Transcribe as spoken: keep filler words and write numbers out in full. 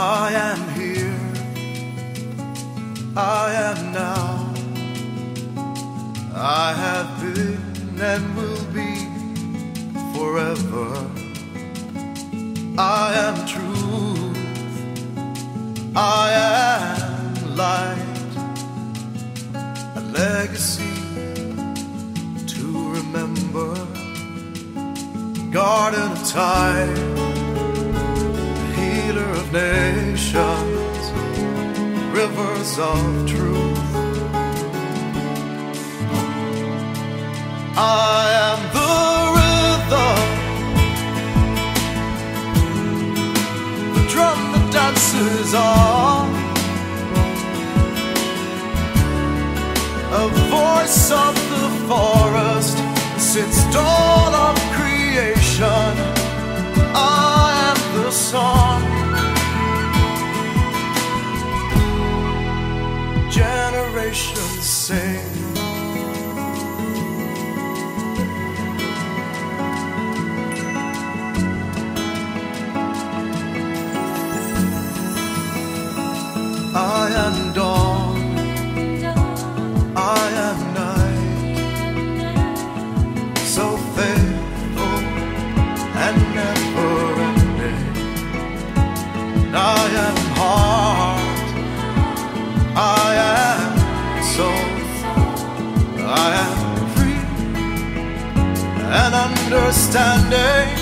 I am here, I am now, I have been and will be forever. I am truth, I am light, a legacy to remember, garden of time, healer of nations, rivers of truth. I am the rhythm, the drum that dances on, a voice of the forest since dawn of creation. I am the song. Generations sing, I am dawn, I am night, so faithful and never ending. I am heart, I am soul, I am free and understanding.